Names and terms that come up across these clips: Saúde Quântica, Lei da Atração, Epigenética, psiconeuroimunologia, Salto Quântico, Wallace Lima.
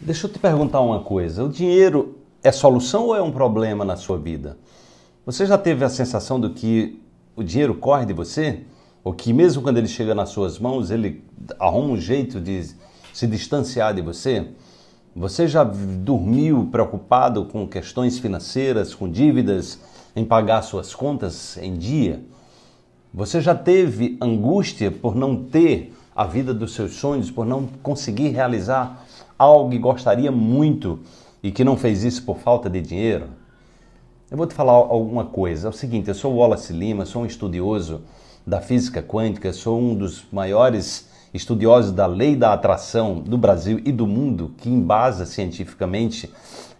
Deixa eu te perguntar uma coisa. O dinheiro é solução ou é um problema na sua vida? Você já teve a sensação de que o dinheiro corre de você? Ou que mesmo quando ele chega nas suas mãos, ele arruma um jeito de se distanciar de você? Você já dormiu preocupado com questões financeiras, com dívidas, em pagar suas contas em dia? Você já teve angústia por não ter a vida dos seus sonhos, por não conseguir realizar algo que gostaria muito e que não fez isso por falta de dinheiro? Eu vou te falar alguma coisa. É o seguinte, eu sou Wallace Lima, sou um estudioso da física quântica, sou um dos maiores estudiosos da Lei da Atração do Brasil e do mundo, que embasa cientificamente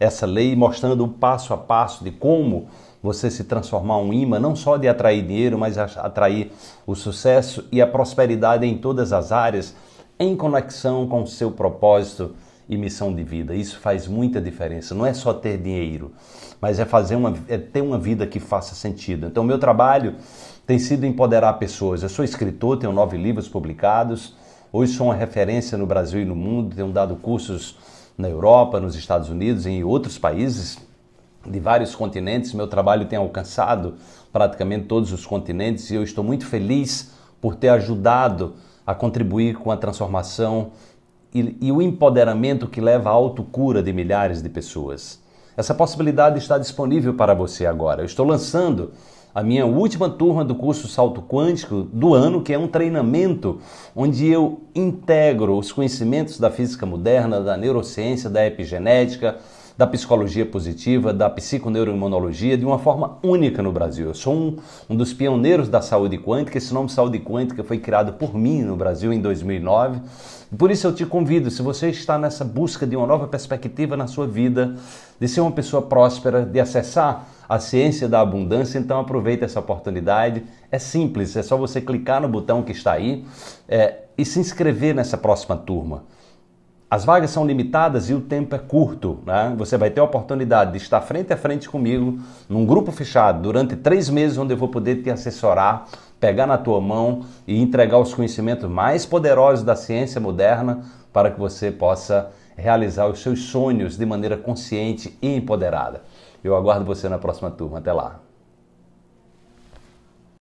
essa lei, mostrando o passo a passo de como você se transformar um imã, não só de atrair dinheiro, mas atrair o sucesso e a prosperidade em todas as áreas, em conexão com o seu propósito e missão de vida. Isso faz muita diferença. Não é só ter dinheiro, mas é ter uma vida que faça sentido. Então, meu trabalho tem sido empoderar pessoas. Eu sou escritor, tenho 9 livros publicados. Hoje sou uma referência no Brasil e no mundo. Tenho dado cursos na Europa, nos Estados Unidos e em outros países de vários continentes. Meu trabalho tem alcançado praticamente todos os continentes e eu estou muito feliz por ter ajudado a contribuir com a transformação e o empoderamento que leva à autocura de milhares de pessoas. Essa possibilidade está disponível para você agora. Eu estou lançando a minha última turma do curso Salto Quântico do ano, que é um treinamento onde eu integro os conhecimentos da física moderna, da neurociência, da epigenética, da psicologia positiva, da psiconeuroimunologia, de uma forma única no Brasil. Eu sou um dos pioneiros da saúde quântica. Esse nome saúde quântica foi criado por mim no Brasil em 2009. Por isso eu te convido, se você está nessa busca de uma nova perspectiva na sua vida, de ser uma pessoa próspera, de acessar a ciência da abundância, então aproveita essa oportunidade. É simples, é só você clicar no botão que está aí e se inscrever nessa próxima turma. As vagas são limitadas e o tempo é curto, né? Você vai ter a oportunidade de estar frente a frente comigo, num grupo fechado, durante 3 meses, onde eu vou poder te assessorar, pegar na tua mão e entregar os conhecimentos mais poderosos da ciência moderna para que você possa realizar os seus sonhos de maneira consciente e empoderada. Eu aguardo você na próxima turma. Até lá!